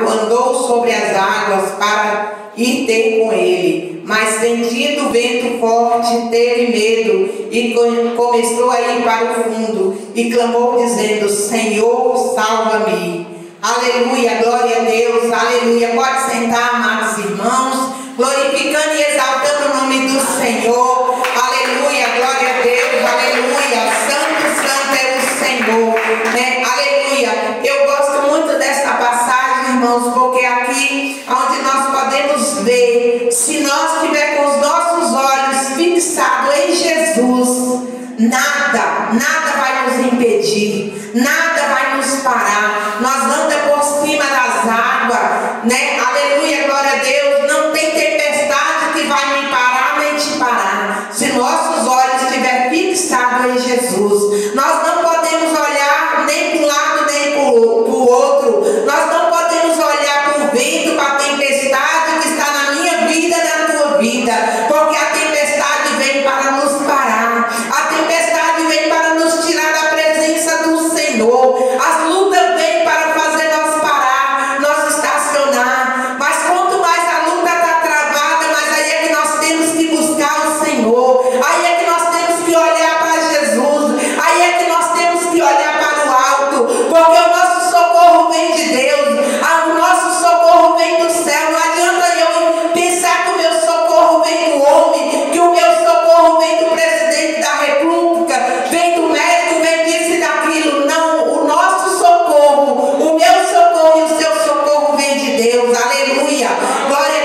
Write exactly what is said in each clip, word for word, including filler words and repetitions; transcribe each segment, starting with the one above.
sábio andou sobre as águas para ir ter com ele, mas sentindo o vento forte, teve medo e começou a ir para o fundo e clamou dizendo: Senhor, salva-me. Aleluia, glória a Deus, aleluia. Pode sentar, amados irmãos, glorificando e exaltando o nome do Senhor. Aleluia, glória a Deus, aleluia. Santo, santo é o Senhor, né? Aleluia. Eu gosto muito desta passagem, irmãos, porque é aqui onde nós podemos ver, se nós tivermos com os nossos olhos fixados em Jesus, nada, nada vai nos impedir, nada vai nos parar. Nós andamos por cima das águas, né? Aleluia, glória a Deus. Não tem tempestade que vai me parar nem te parar. Se nossos olhos estiverem fixados em Jesus, nós não podemos olhar nem para um lado nem para o outro. Nós não podemos olhar para o vento, para a tempestade que está na minha vida, na tua vida, porque a tempestade vem para nos parar. A tempestade vem para nos tirar da presença do Senhor. As lutas vêm para fazer nós parar, nós estacionar. Mas quanto mais a luta está travada, mas aí é que nós temos que buscar o Senhor. Aí é que nós temos que olhar para Jesus. Aí é que nós temos que olhar para o alto, porque o nosso socorro vem de Deus. O nosso socorro vem do céu. Não adianta eu pensar que o meu socorro vem do homem, que o meu socorro vem do presidente da república, vem do médico, vem disso e daquilo. Não, o nosso socorro, o meu socorro e o seu socorro vem de Deus. Aleluia,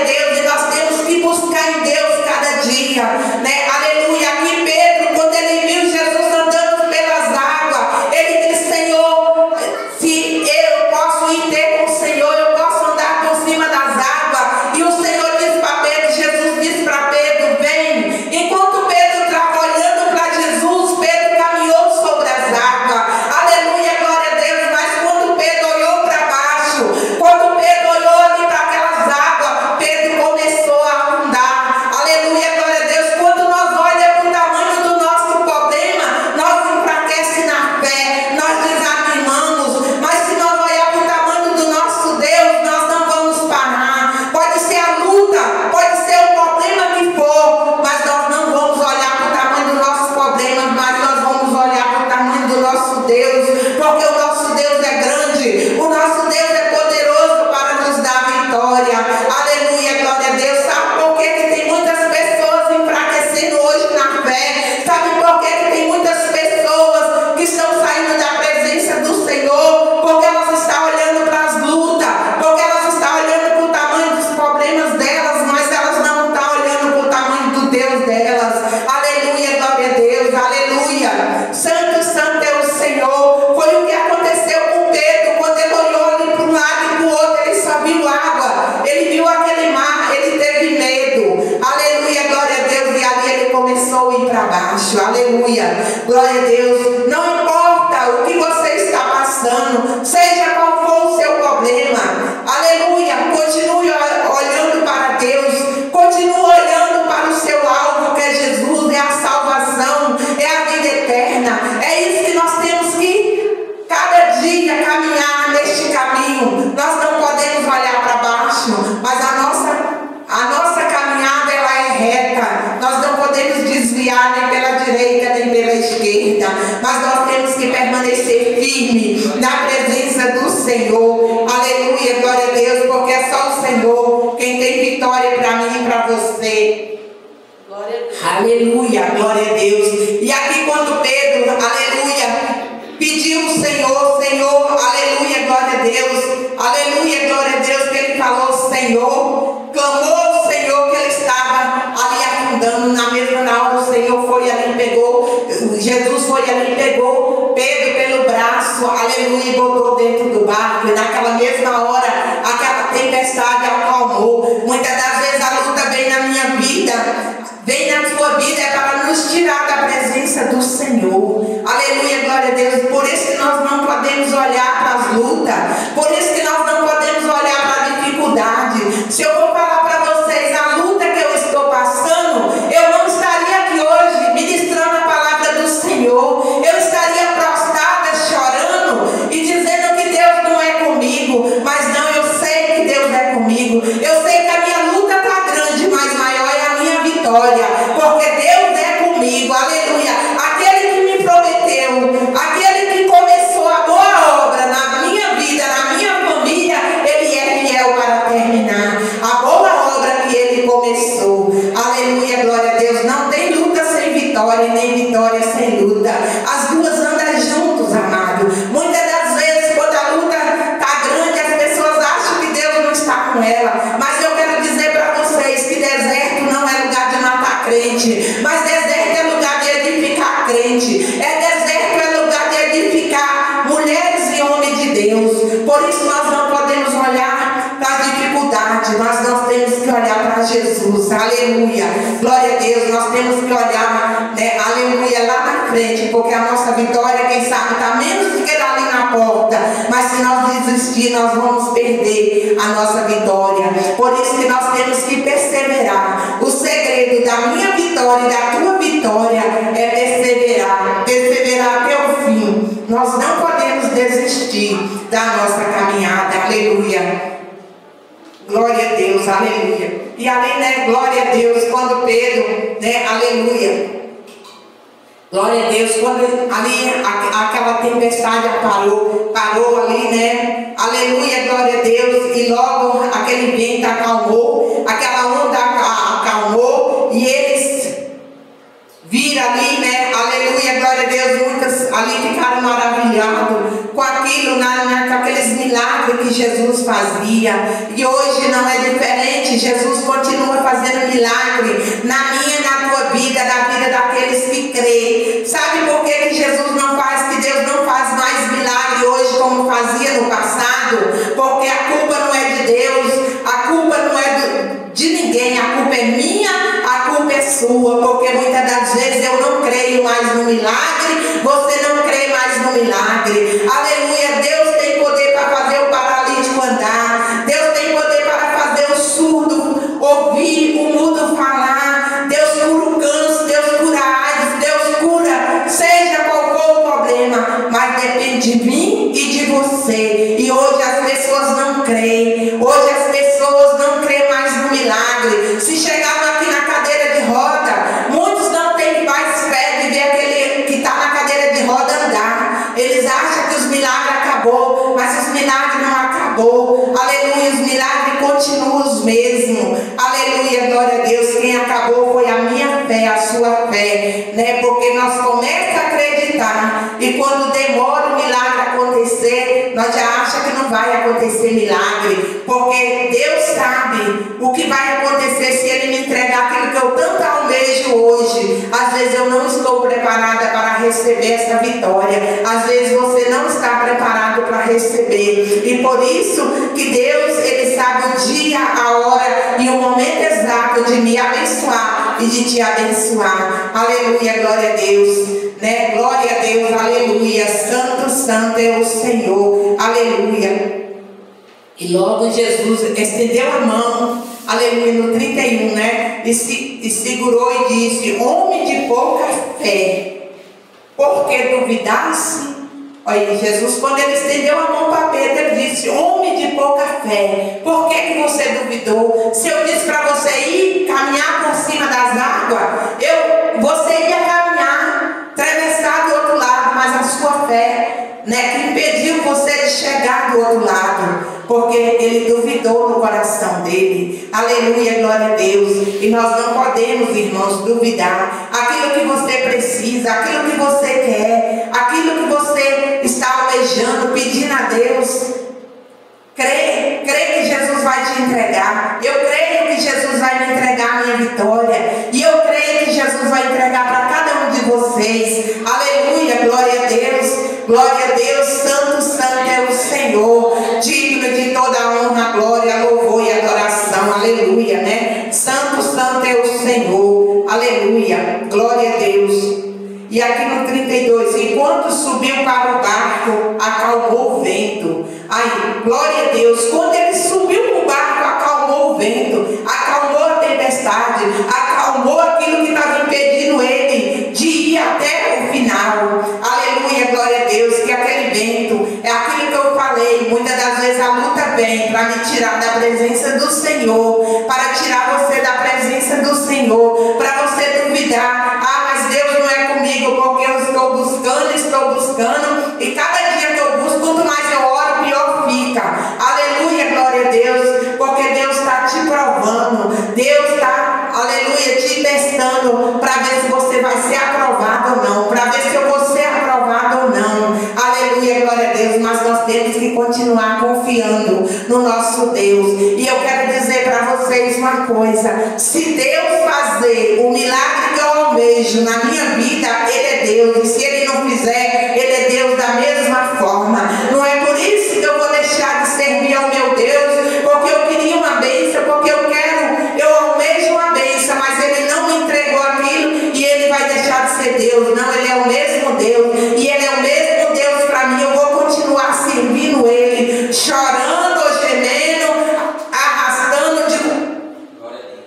glória a Deus. E nós temos que buscar em Deus cada dia, né? Aleluia. Aqui Pedro, quando ele viu Jesus andando pelas águas, ele disse: Senhor, se eu posso ir ter com o Senhor, eu posso andar por cima das águas. E o Senhor disse para Pedro, Jesus disse para Pedro: vem. Enquanto Pedro estava olhando para Jesus, Pedro caminhou sobre as águas. Aleluia, glória a Deus. Mas quando Pedro olhou para baixo, quando Pedro olhou ali para aquelas águas, Pedro começou a afundar. Aleluia, glória a Deus. Quando nós olhamos para o tamanho do nosso problema, nós enfraquecemos na fé, nós desanimamos. Mas se nós olharmos para o tamanho do nosso Deus, nós não vamos parar. Pode ser a luta, pode ser o problema que for, mas nós não vamos olhar para o tamanho do nosso problema, mas nós vamos olhar para o tamanho do nosso Deus, porque o nosso Deus é grande, o nosso Deus é poderoso para nos dar vitória. Aleluia, glória a Deus. Sabe por que que tem muitas pessoas enfraquecendo hoje na fé? Sabe por que que tem muitas pessoas que estão saindo da presença do Senhor? Porque elas estão olhando para as lutas, porque elas estão olhando para o tamanho dos problemas delas, mas elas não estão olhando para o tamanho do Deus delas. Aleluia, glória a Deus, aleluia. Santo, santo é o Senhor. Foi o que aconteceu com Pedro quando ele olhou ali para um lado e para o outro, ele só viu água, ele viu aquele mar, ele teve medo. Aleluia, glória a Deus. E ali ele começou a ir para baixo. Aleluia, glória a Deus. Não importa o que você está passando, seja qual for o seu problema, aleluia, continue olhando para Deus, continue olhando para o seu alvo, que é Jesus, é a salvação, é a vida eterna. É isso que nós temos que cada dia caminhar neste caminho. Nós não podemos olhar para baixo, mas a nossa, a nossa caminhada ela é reta. Nós não podemos desviar nem pela direita nem pela esquerda, mas nós temos que permanecer firme na presença do Senhor. Aleluia, glória a Deus, porque é só o Senhor quem tem vitória para mim e para você. Glória a Deus. Aleluia, glória a Deus. E aqui quando Pedro, aleluia, pediu o Senhor, Senhor, aleluia, glória a Deus, aleluia, glória a Deus, que ele falou, Senhor, clamou o Senhor, que ele estava ali afundando. Na mesma hora o Senhor foi ali e pegou, Jesus foi ali e pegou Pedro pelo braço, aleluia, e botou dentro do barco. E naquela mesma hora, aquela tempestade acalmou. Muitas das vezes a luta vem na minha vida, vem na sua vida, é para nos tirar da presença do Senhor. Aleluia, glória a Deus. Por isso que nós não podemos olhar para as lutas, por isso que nós não podemos olhar para a dificuldade. Se eu vou falar para vocês a luta que eu estou passando, eu não estaria aqui hoje ministrando a palavra do Senhor. Eu estaria prostrada, chorando e dizendo que Deus não é comigo. Mas não, eu sei que com ela. Mas eu quero dizer para vocês que deserto não é lugar de matar crente, mas deserto é lugar de edificar crente. É deserto é lugar de edificar mulheres e homens de Deus. Por isso nós não podemos olhar para as dificuldades, mas nós temos que olhar para Jesus. Aleluia. Glória a Deus. Nós temos que olhar, né? Aleluia, lá na frente, porque a nossa vitória, quem sabe, está menos do que ali na porta. Mas se nós desistir, nós vamos perder a nossa vitória. Por isso que nós temos que perseverar. O segredo da minha vitória e da tua vitória é perseverar, perseverar até o fim. Nós não podemos desistir da nossa caminhada. Aleluia. Glória a Deus, aleluia. E além, né, glória a Deus, quando Pedro, né, aleluia, glória a Deus, quando ali a, aquela tempestade parou, parou ali, né? Aleluia, glória a Deus. E logo aquele vento acalmou, aquela onda acalmou, e eles viram ali, né? Aleluia, glória a Deus. Muitas ali ficaram maravilhados com aquilo, na, na, com aqueles milagres que Jesus fazia. E hoje não é diferente. Jesus continua fazendo milagre na minha, na tua vida, na vida daqueles que creem. Sabe por que, que Jesus não faz, que Deus não faz mais milagre hoje como fazia no passado? Porque a culpa não é de Deus, a culpa não é de ninguém, a culpa é minha, a culpa é sua, porque muitas das vezes eu não creio mais no milagre, você não crê mais no milagre. Aleluia, Deus tem poder para fazer o paralítico andar, Deus tem poder para fazer o surdo ouvir, o mudo falar, Deus cura o câncer, Deus cura a AIDS, Deus cura, seja qual for o problema, mas depende de mim e de você. E hoje as pessoas não creem, hoje as pessoas não creem mais no milagre. Se chegaram aqui na cadeira de roda, muitos não têm mais fé de ver aquele que está na cadeira de roda andar. Eles acham que os milagres acabou, mas os milagres não acabou. Aleluia, os milagres continuam os mesmos. Aleluia, glória a Deus. Quem acabou foi a minha fé, a sua fé, né? Porque nós começamos a acreditar, e quando demora o milagre acontecer, nós já achamos que não vai acontecer milagre, porque Deus sabe o que vai acontecer se Ele me entregar aquilo que eu tanto almejo hoje. Às vezes eu não estou preparada para receber essa vitória, às vezes você não está preparado para receber, e por isso que Deus, Ele sabe o dia, a hora e o momento exato de me abençoar e de te abençoar. Aleluia, glória a Deus, né? Glória a Deus, aleluia. Santo, santo é o Senhor, aleluia. E logo Jesus estendeu a mão, aleluia, no trinta e um, né? E, se, e segurou e disse: homem de pouca fé, por que duvidaste? Olha, Jesus, quando ele estendeu a mão para Pedro, ele disse: homem de pouca fé, por que, que você duvidou? Se eu disse para você ir caminhar por cima das águas, eu, você ia caminhar, atravessar do outro lado, mas a sua fé, né, que impediu você de chegar do outro lado, porque ele duvidou no coração dele. Aleluia, glória a Deus. E nós não podemos, irmãos, duvidar. Aquilo que você precisa, aquilo que você quer, aquilo que você está almejando, pedindo a Deus, crê, crê que Jesus vai te entregar. Eu creio que Jesus vai me entregar a minha vitória, e eu creio que Jesus vai entregar para cada um de vocês. Aleluia, glória a Deus. Glória a Deus, santo, santo é o Senhor, digno de toda a honra, glória, louvor e adoração. Aleluia, né? Santo, santo é o Senhor, aleluia, glória a Deus. E aqui no trinta e dois, enquanto subiu para o barco, acalmou o vento. Aí, glória a Deus, quando ele subiu para o barco, acalmou o vento, acalmou a tempestade, acalmou aquilo que estava impedindo ele de ir até o final. Aleluia, glória a Deus, que aquele vento, é aquilo que eu falei, muitas das vezes a luta vem para me tirar da presença do Senhor, para tirar você da presença do Senhor, para você duvidar. Ah, mas Deus não é comigo, porque eu estou buscando, estou buscando, e cada dia que eu busco, quanto mais eu oro, pior fica. Aleluia, glória a Deus, porque Deus está te provando, Deus está, aleluia, te testando, para ver se você vai ser aprovado ou não, para ver se eu vou ser aprovado ou não. Aleluia, glória a Deus. Mas nós temos que continuar confiando no nosso nosso Deus. E eu quero dizer para vocês uma coisa: se Deus fazer o milagre que eu almejo na minha vida, Ele é Deus. E se Ele não fizer, Ele é Deus da mesma forma. Não é por isso que eu vou deixar de servir ao meu Deus, porque eu queria uma bênção, porque eu quero, eu almejo uma bênção, mas Ele não me entregou aquilo e Ele vai deixar de ser Deus. Não, Ele é o mesmo Deus. E Ele é o mesmo Deus para mim. Eu vou continuar servindo Ele, chorando ou gemendo, arrastando de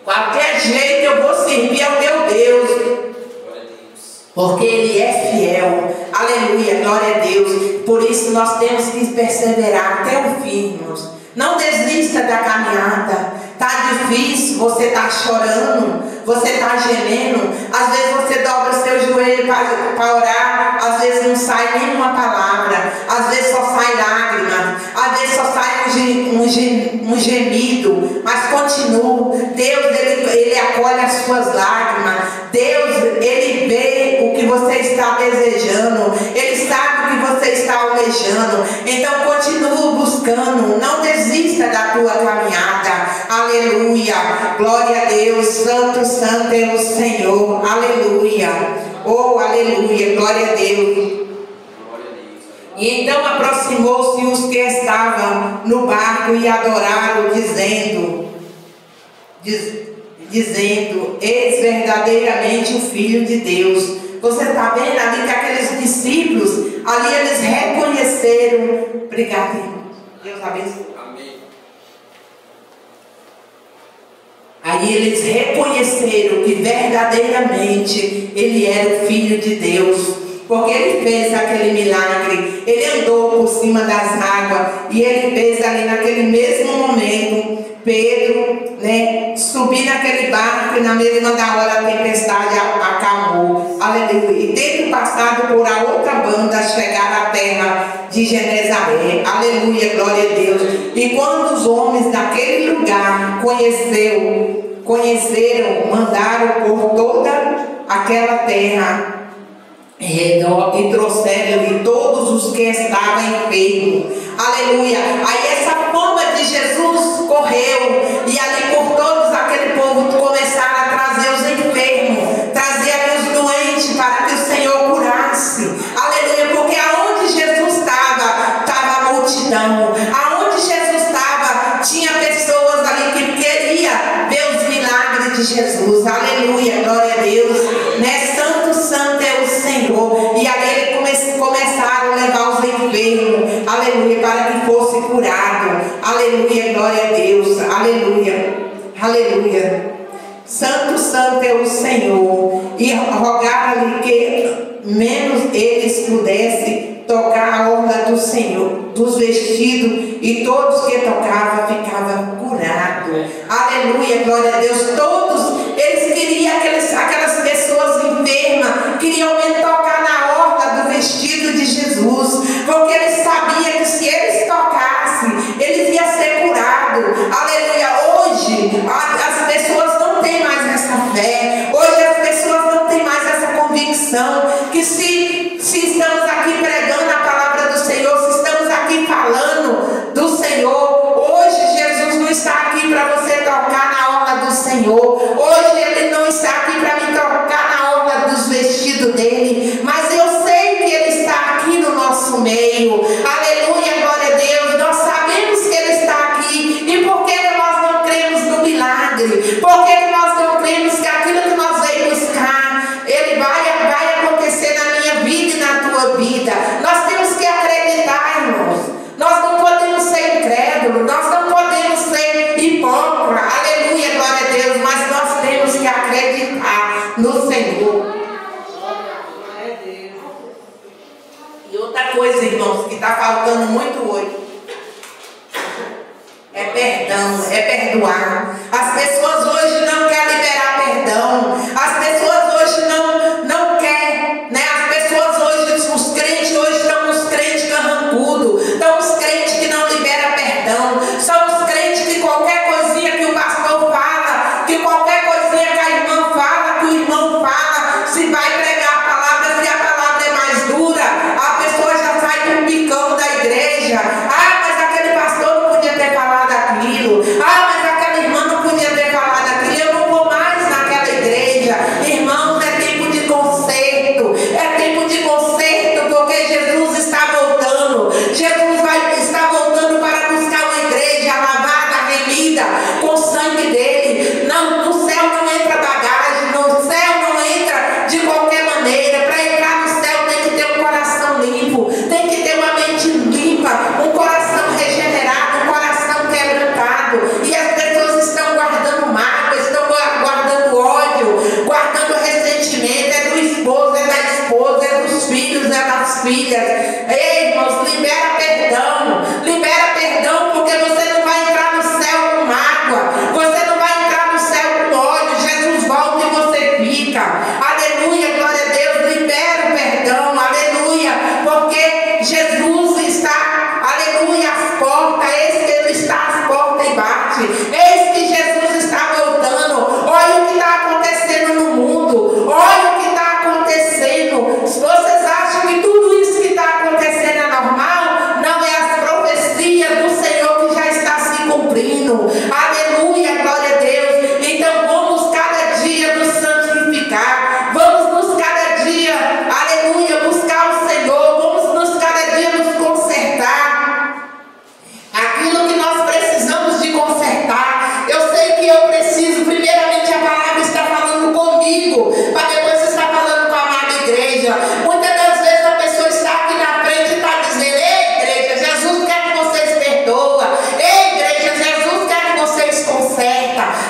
qualquer jeito, eu vou servir ao meu Deus, porque Ele é fiel. Aleluia, glória a Deus. Por isso nós temos que perseverar até o fim, irmãos. Não desista da caminhada. Tá difícil, você tá chorando, você tá gemendo. Às vezes você dobra o seu joelho para orar, às vezes não sai nenhuma palavra, às vezes só sai lágrima, às vezes só sai um, um, um gemido. Mas continua. Deus, ele, ele acolhe as suas lágrimas. Deus, Ele vê o que você está desejando, Ele sabe o que você está almejando. Então continua buscando, não desista da tua caminhada. Aleluia, glória a Deus. Santo, santo é o Senhor. Aleluia, oh aleluia, glória a Deus. E então aproximou-se os que estavam no barco e adoraram, dizendo, diz, dizendo, eis verdadeiramente o Filho de Deus. Você está vendo ali que aqueles discípulos, ali eles reconheceram. Obrigado, irmão. Deus abençoe. Amém. Aí eles reconheceram que verdadeiramente Ele era o Filho de Deus, porque Ele fez aquele milagre. Ele andou por cima das águas, e Ele fez ali naquele mesmo momento Pedro, né, subir naquele barco, e na mesma da hora a tempestade acalmou. Aleluia. E tendo passado por a outra banda, chegaram à terra de Genesaré. Aleluia, glória a Deus. E quando os homens daquele lugar conheceu, conheceram, mandaram por toda aquela terra e trouxeram-lhe todos os que estavam enfermos. Aleluia. Aí essa fama de Jesus correu, e ali por todos aquele povo começaram a trazer os enfermos, trazer os doentes para que o Senhor curasse. Aleluia. Porque aonde Jesus estava, estava a multidão. Aonde Jesus estava, tinha pessoas ali que queriam ver os milagres de Jesus. Aleluia, glória a Deus. Né? Santo, santo é o Senhor. E ali ele come- começaram a levar os enfermos, aleluia, para que fosse curado. Aleluia, glória a Deus. Aleluia, aleluia. Santo, santo é o Senhor. E rogaram-lhe que menos eles pudessem tocar a orla do Senhor, dos vestidos, e todos que tocavam ficavam curados. Aleluia, glória a Deus. Todos eles queriam aqueles, aquelas pessoas enfermas, queriam tocar na orla do vestido de Jesus, porque eles sabiam que se eles tocassem, eles iam ser curados. Aleluia. Hoje as pessoas não têm mais essa fé, hoje as pessoas não têm mais essa convicção que se, se estamos aqui pregando a palavra do Senhor, se estamos aqui falando do Senhor, hoje Jesus não está aqui para você tocar na orla do Senhor, hoje Ele não está aqui para me tocar na orla dos vestidos dEle, mas eu sei que Ele está aqui no nosso meio. Aleluia, glória a Deus. Nós sabemos que Ele está aqui. E por que nós não cremos no milagre? Por que nós não cremos que aquilo que nós veio buscar, Ele vai, vai acontecer na minha vida e na tua vida? Nós temos que acreditar, irmãos. Nós não podemos ser incrédulos, nós não podemos ser hipócritas. Aleluia, glória a Deus. Mas nós temos que acreditar no Senhor. E outra coisa, irmãos, que está faltando muito hoje é perdão, é perdoar. As pessoas hoje não querem liberar perdão. As pessoas hoje não, não querem, né? As pessoas hoje, os crentes hoje estão uns crentes carrancudos, estão uns crentes que não liberam perdão, são os crentes que qualquer coisinha que o pastor fala, que qualquer coisinha que a irmã fala, que o irmão fala, se vai pregar a palavra, se a palavra é mais dura, a pessoa já sai com o picão da igreja. Ah, mas aquele pastor não podia ter falado aqui. filho. Ah, mas aquela irmã não podia ter falado aquilo, eu não vou mais naquela igreja. Irmãos, é tempo de conserto, é tempo de conserto, porque Jesus está voltando. Jesus vai estar voltando para buscar uma igreja lavada, remida, com o sangue dele. Não, no céu não entra bagagem, no céu não entra de qualquer maneira. Para entrar no céu tem que ter um coração limpo, tem que ter uma mente limpa, um coração filhas. Ei, irmãos, libera perdão, libera perdão, porque você não vai entrar no céu com mágoa, você não vai entrar no céu com ódio. Jesus volta e você fica. Aleluia, glória a Deus. Libera o perdão, aleluia, porque Jesus está, aleluia, às portas. Eis que Ele está às portas e bate. Eis que Jesus está voltando. Olha o que está acontecendo no mundo, olha o que está acontecendo. Vocês acham que tudo aleluia, glória a Deus. Então vamos cada dia nos santificar, vamos nos cada dia, aleluia, buscar o Senhor, vamos nos cada dia nos consertar. Aquilo que nós precisamos de consertar, eu sei que eu preciso, primeiramente a palavra está falando comigo, para depois estar falando com a amada igreja. Muitas das vezes a pessoa está aqui na frente e está dizendo: ei, igreja, Jesus quer que vocês perdoam.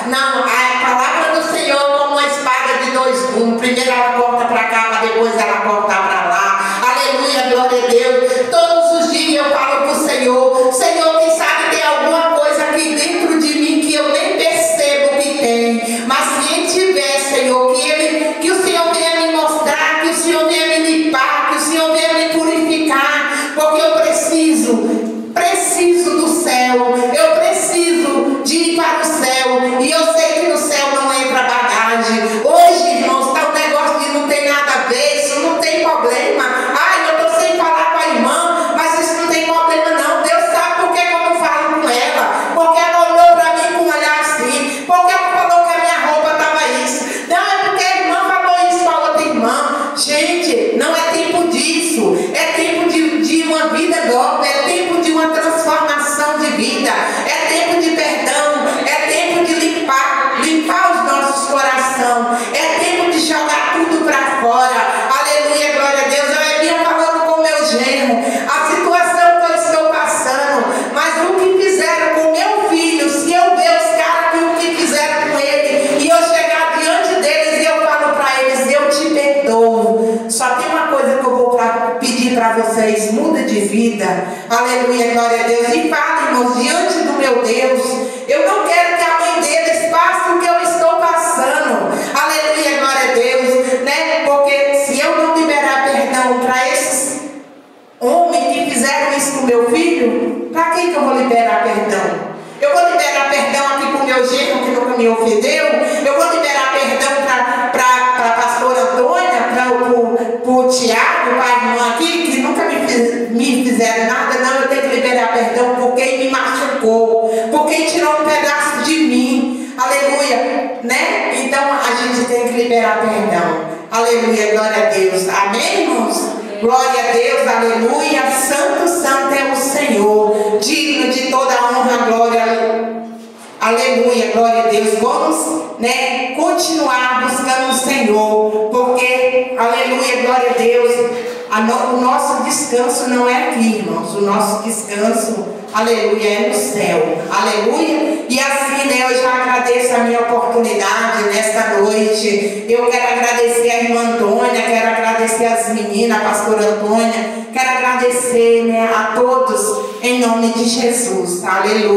Não, a palavra do Senhor é como uma espada de dois gumes. Primeiro ela corta para cá, mas depois ela corta para lá. Aleluia, glória a Deus. Todos os dias eu falo para o Senhor: Senhor, quem sabe tem alguma coisa aqui dentro de mim que eu nem percebo que tem. Mas se tiver, Senhor, que, ele, que o Senhor venha me mostrar, que o Senhor venha me limpar, que o Senhor venha me purificar, porque eu preciso. Preciso do céu, eu preciso de ir para o céu, e eu sei que no céu não entra bagagem. Hoje, irmãos, está um negócio que não tem nada a ver, isso não tem problema. Ai, eu estou sem falar com a irmã, mas isso não tem problema não. Deus sabe por que eu não falo com ela, porque ela olhou para mim com um olhar assim, porque ela falou que a minha roupa estava isso. Não, é porque a irmã falou isso para outra irmã. Gente, não é tempo disso, é tempo de, de uma vida nova, é tempo uma transformação de vida, é tempo de perdão, é tempo de limpar, limpar os nossos corações, é tempo de jogar tudo para fora. Aleluia, glória a Deus. Eu vinha falando com meu genro a situação que eu estou passando, mas o que fizeram com meu filho, se eu ver os caras o que fizeram com ele, e eu chegar diante deles e eu falo para eles: eu te perdoo. Só tem uma coisa que eu vou pedir para vocês: muda de vida. Aleluia, glória a Deus. E fala, irmãos, diante do meu Deus, eu não quero que a mãe deles passe o que eu estou passando. Aleluia, glória a Deus, né? Porque se eu não liberar perdão para esses homens que fizeram isso com meu filho, para quem que eu vou liberar perdão? Eu vou liberar perdão aqui para o meu genro que nunca me ofendeu? Eu vou liberar perdão para a pastora Antônia, para o Tiago, para a irmã aqui, que nunca me me fizeram nada? Não, eu tenho que liberar perdão por quem me machucou, por quem tirou um pedaço de mim. Aleluia, né? Então a gente tem que liberar perdão. Aleluia, glória a Deus. Amém, irmãos? Amém. Glória a Deus, aleluia. Santo, santo é o Senhor, digno de toda a honra, glória. Aleluia, glória a Deus. Vamos, né, continuar buscando o Senhor, porque, aleluia, glória a Deus, o nosso descanso não é aqui, irmãos. O nosso descanso, aleluia, é no céu. Aleluia. E assim, né, eu já agradeço a minha oportunidade nesta noite. Eu quero agradecer a irmã Antônia, quero agradecer as meninas, a pastora Antônia, quero agradecer, né, a todos em nome de Jesus. Aleluia.